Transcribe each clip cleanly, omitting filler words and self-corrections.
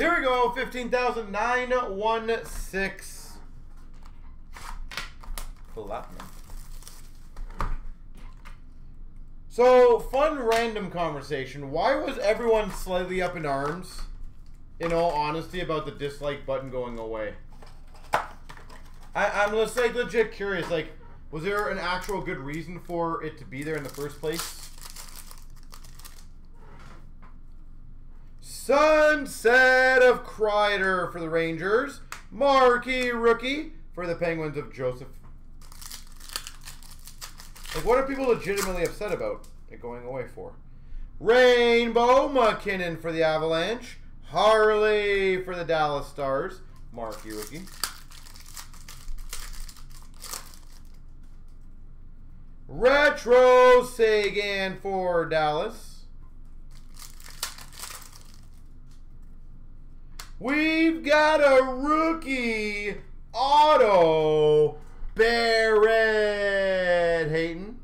Here we go, 15,916. Platinum. So, fun random conversation. Why was everyone slightly up in arms, in all honesty, about the dislike button going away? I'm just, like, legit curious. Like, was there an actual good reason for it to be there in the first place? Sunset of Kreider for the Rangers. Marquee rookie for the Penguins of Joseph. Like, what are people legitimately upset about it going away for? Rainbow McKinnon for the Avalanche. Harley for the Dallas Stars. Marquee rookie. Retro Sagan for Dallas. We've got a rookie auto Barrett Hayton.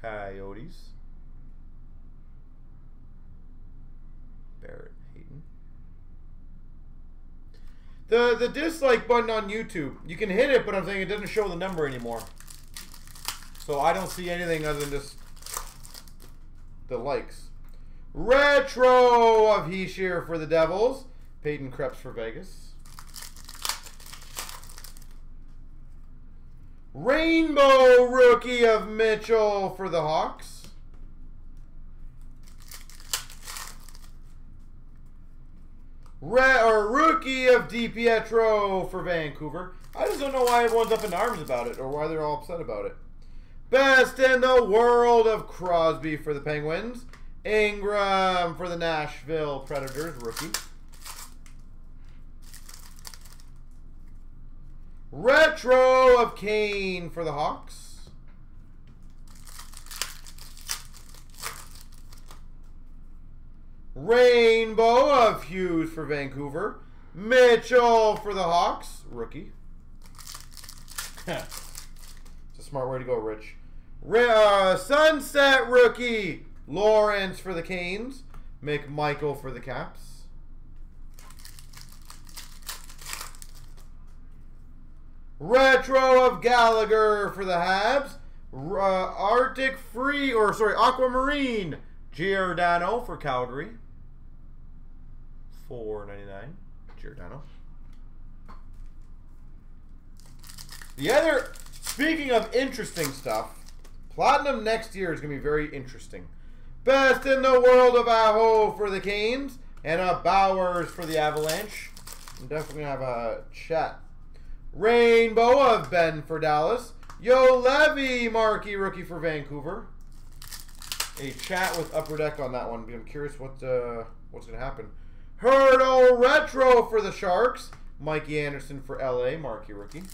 Coyotes. Barrett Hayton. The dislike button on YouTube. You can hit it, but I'm saying it doesn't show the number anymore. So I don't see anything other than just the likes. Retro of Heeshear for the Devils. Peyton Krebs for Vegas. Rainbow rookie of Mitchell for the Hawks. Rookie of DiPietro for Vancouver. I just don't know why everyone's up in arms about it or why they're all upset about it. Best in the world of Crosby for the Penguins. Ingram for the Nashville Predators, rookie. Retro of Kane for the Hawks. Rainbow of Hughes for Vancouver. Mitchell for the Hawks, rookie. It's a smart way to go, Rich. Sunset rookie, Lawrence for the Canes. McMichael for the Caps. Retro of Gallagher for the Habs. Aquamarine Giordano for Calgary. $4.99 Giordano. The other, speaking of interesting stuff, Platinum next year is going to be very interesting. Best in the world of Aho for the Canes and a Bowers for the Avalanche. I'm definitely going to have a chat. Rainbow of Ben for Dallas. Yo Levy, marquee rookie for Vancouver. A chat with Upper Deck on that one. I'm curious what's going to happen. Hurdle retro for the Sharks. Mikey Anderson for LA, marquee rookie.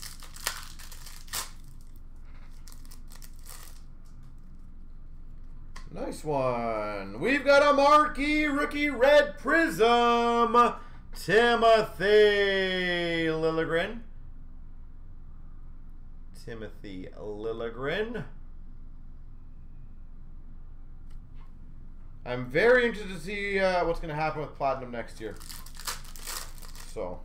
Nice one. We've got a marquee rookie red prism. Timothy Liljegren. I'm very interested to see what's going to happen with Platinum next year. So,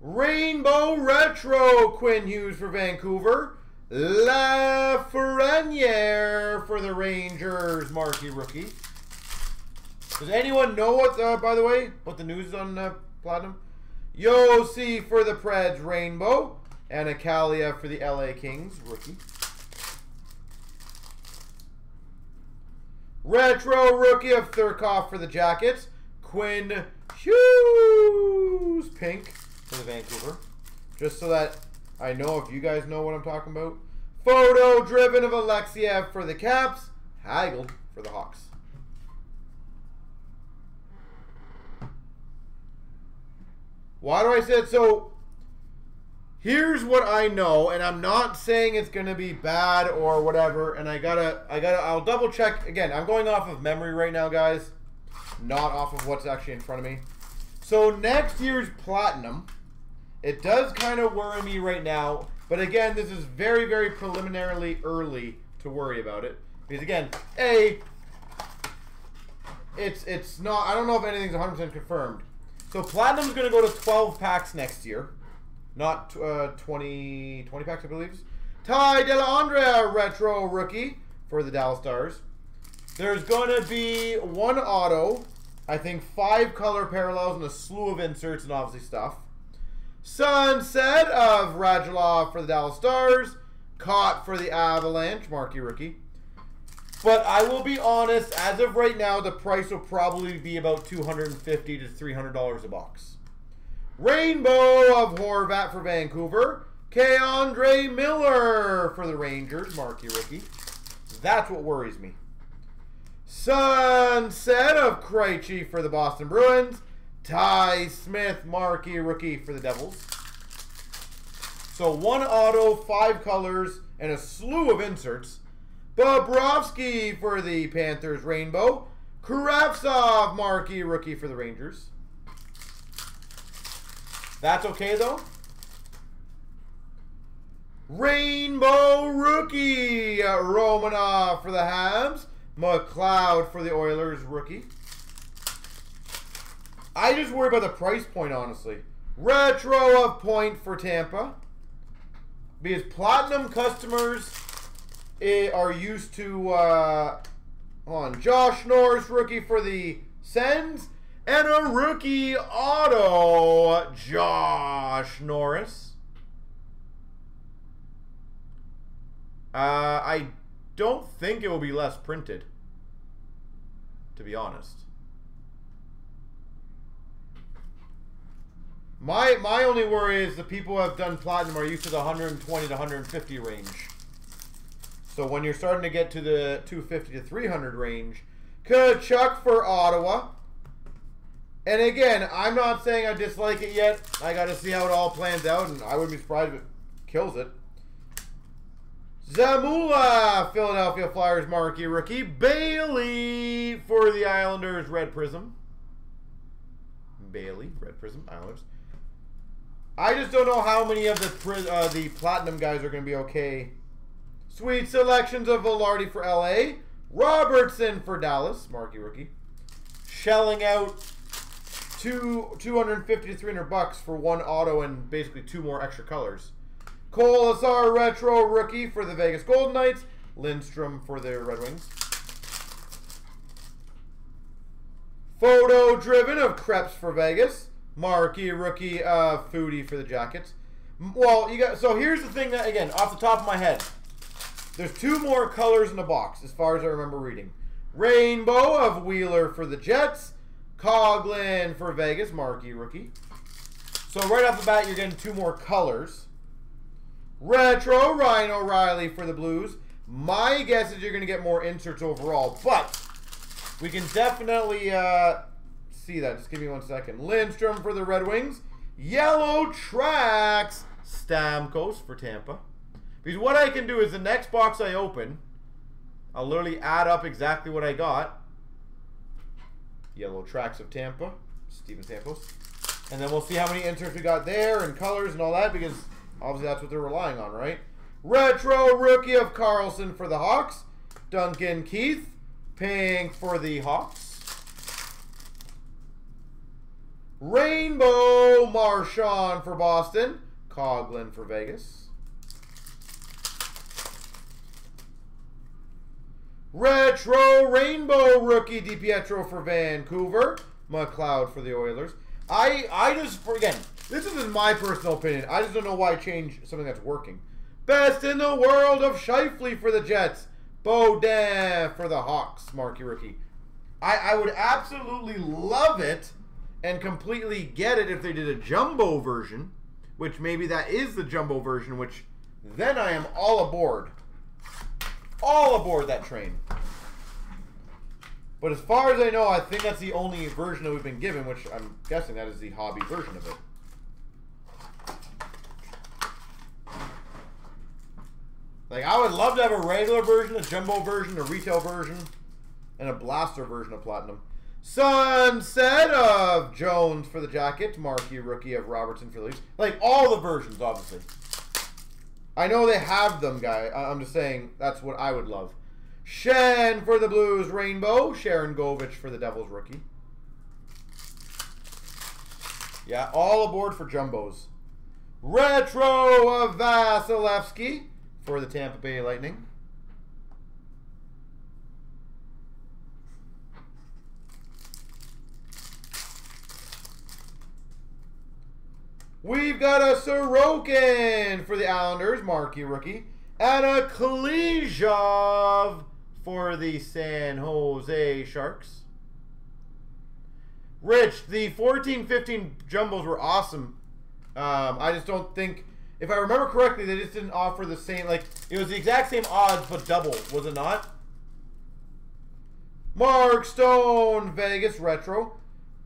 Rainbow Retro Quinn Hughes for Vancouver. Lafreniere for the Rangers, marquee rookie. Does anyone know what, by the way, what the news is on Platinum? Yossi for the Preds, rainbow. Anakalia for the LA Kings, rookie. Retro rookie of Thurkoff for the Jackets. Quinn Hughes, pink for the Vancouver. Just so that I know if you guys know what I'm talking about. Photo driven of Alexiev for the Caps. Haggled for the Hawks. Why do I say it? So here's what I know, and I'm not saying it's gonna be bad or whatever, and I'll double check again. I'm going off of memory right now, guys, not off of what's actually in front of me. So next year's Platinum, it does kind of worry me right now, but again, this is very, very preliminarily early to worry about it. Because again, It's not. I don't know if anything's 100% confirmed. So Platinum's going to go to 12 packs next year, not 20 packs, I believe. Ty Dellandrea retro rookie for the Dallas Stars. There's going to be one auto, I think 5 color parallels and a slew of inserts and obviously stuff. Sunset of Radulov for the Dallas Stars. Caught for the Avalanche, marquee rookie. But I will be honest, as of right now, the price will probably be about $250 to $300 a box. Rainbow of Horvat for Vancouver. K'Andre Miller for the Rangers, marquee rookie. That's what worries me. Sunset of Krejci for the Boston Bruins. Ty Smith, marquee rookie for the Devils. So one auto, 5 colors, and a slew of inserts. Bobrovsky for the Panthers, rainbow. Kuravtsov, marquee rookie for the Rangers. That's okay, though. Rainbow rookie, Romanov for the Habs. McLeod for the Oilers, rookie. I just worry about the price point, honestly. Retro of Point for Tampa. Because Platinum customers are used to, Josh Norris, rookie for the Sens, and a rookie auto, Josh Norris. I don't think it will be less printed, to be honest. My only worry is the people who have done Platinum are used to the 120 to 150 range. So when you're starting to get to the 250 to 300 range, Kachuk for Ottawa. And again, I'm not saying I dislike it yet. I got to see how it all plans out, and I wouldn't be surprised if it kills it. Zamula, Philadelphia Flyers, marquee rookie. Bailey for the Islanders, Red Prism. Bailey, Red Prism, Islanders. I just don't know how many of the Platinum guys are going to be okay. Sweet selections of Velarde for LA. Robertson for Dallas, marquee rookie. Shelling out $250 to $300 for one auto and basically 2 more extra colors. Cole Azar retro rookie for the Vegas Golden Knights. Lindstrom for the Red Wings. Photo-driven of Krebs for Vegas. Marquee rookie Foodie for the Jackets. Well, you got, so here's the thing that, again, off the top of my head, there's 2 more colors in the box as far as I remember reading. Rainbow of Wheeler for the Jets, Coughlin for Vegas, marquee rookie. So right off the bat, you're getting 2 more colors. Retro Ryan O'Reilly for the Blues. My guess is you're going to get more inserts overall, but we can definitely see that. Just give me one second. Lindstrom for the Red Wings. Yellow Tracks. Stamkos for Tampa. Because what I can do is the next box I open, I'll literally add up exactly what I got. Yellow Tracks of Tampa. Steven Stamkos. And then we'll see how many inserts we got there and colors and all that, because obviously that's what they're relying on, right? Retro rookie of Karlsson for the Hawks. Duncan Keith. Pink for the Hawks. Rainbow Marchand for Boston. Coughlin for Vegas. Retro Rainbow rookie DiPietro for Vancouver. McLeod for the Oilers. I just, again, this is my personal opinion. I just don't know why change something that's working. Best in the world of Scheifele for the Jets. Beaudin for the Hawks. Marquee rookie. I would absolutely love it and completely get it if they did a jumbo version, which maybe that is the jumbo version, which then I am all aboard. All aboard that train. But as far as I know, I think that's the only version that we've been given, which I'm guessing that is the hobby version of it. Like, I would love to have a regular version, a jumbo version, a retail version, and a blaster version of Platinum. Sunset of Jones for the Jackets, marquee rookie of Robertson for the Leafs. Like, all the versions, obviously. I know they have them, guy. I'm just saying that's what I would love. Shen for the Blues, Rainbow. Sharon Govich for the Devils, rookie. Yeah, all aboard for Jumbos. Retro of Vasilevsky for the Tampa Bay Lightning. We've got a Sorokin for the Islanders, marquee rookie. And a Klejov for the San Jose Sharks. Rich, the 14-15 Jumbos were awesome. I just don't think, if I remember correctly, they just didn't offer the same, like, it was the exact same odds, but double, was it not? Mark Stone, Vegas, retro.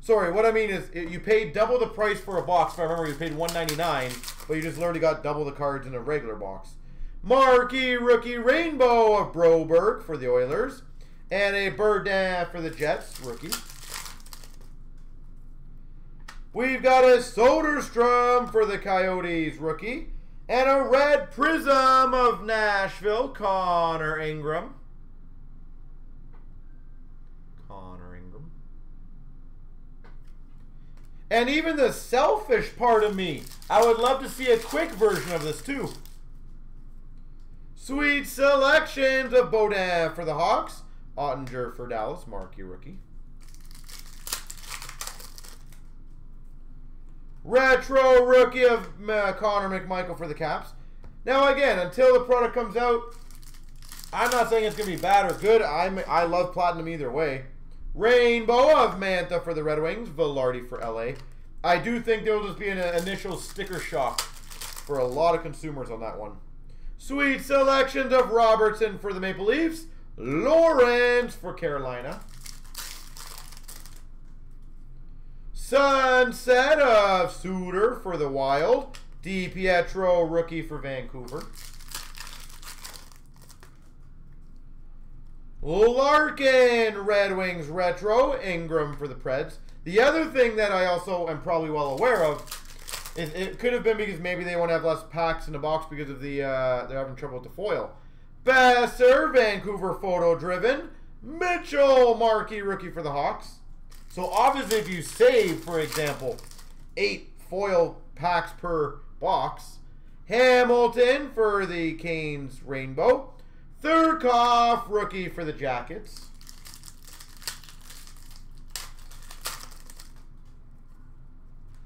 Sorry, what I mean is you paid double the price for a box. If I remember, you paid $1.99, but you just literally got double the cards in a regular box. Marquee rookie rainbow of Broberg for the Oilers, and a Berdin for the Jets rookie. We've got a Soderstrom for the Coyotes rookie, and a red prism of Nashville, Connor Ingram. And even the selfish part of me, I would love to see a quick version of this too. Sweet selections of Bodin for the Hawks, Ottinger for Dallas, marquee rookie. Retro rookie of Connor McMichael for the Caps. Now again, until the product comes out, I'm not saying it's going to be bad or good. I love Platinum either way. Rainbow of Mantha for the Red Wings, Velarde for LA. I do think there will just be an initial sticker shock for a lot of consumers on that one. Sweet selections of Robertson for the Maple Leafs, Lawrence for Carolina. Sunset of Suter for the Wild, DiPietro rookie for Vancouver. Larkin, Red Wings retro, Ingram for the Preds. The other thing that I also am probably well aware of is it could have been because maybe they want to have less packs in the box because of the they're having trouble with the foil. Besser, Vancouver photo driven, Mitchell, marquee rookie for the Hawks. So obviously, if you save, for example, 8 foil packs per box, Hamilton for the Canes, rainbow. Thurkoff, rookie for the Jackets.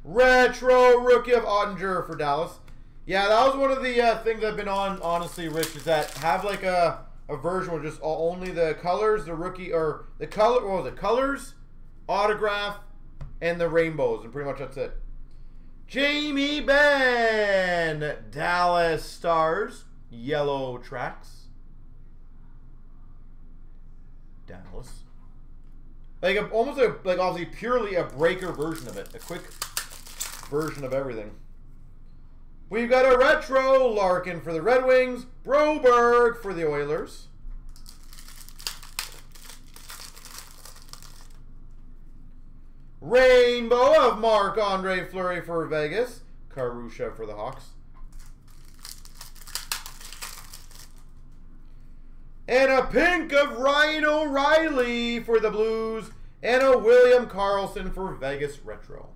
Retro rookie of Ottinger for Dallas. Yeah, that was one of the things I've been on, honestly, Rich, is that have like a version with just only the colors, the rookie, or the color, what was it? Colors, autograph, and the rainbows, and pretty much that's it. Jamie Benn, Dallas Stars, yellow tracks. Dallas. Like almost like obviously purely a breaker version of it. A quick version of everything. We've got a retro Larkin for the Red Wings, Broberg for the Oilers. Rainbow of Marc-Andre Fleury for Vegas, Karusha for the Hawks. And a pink of Ryan O'Reilly for the Blues. And a William Karlsson for Vegas retro.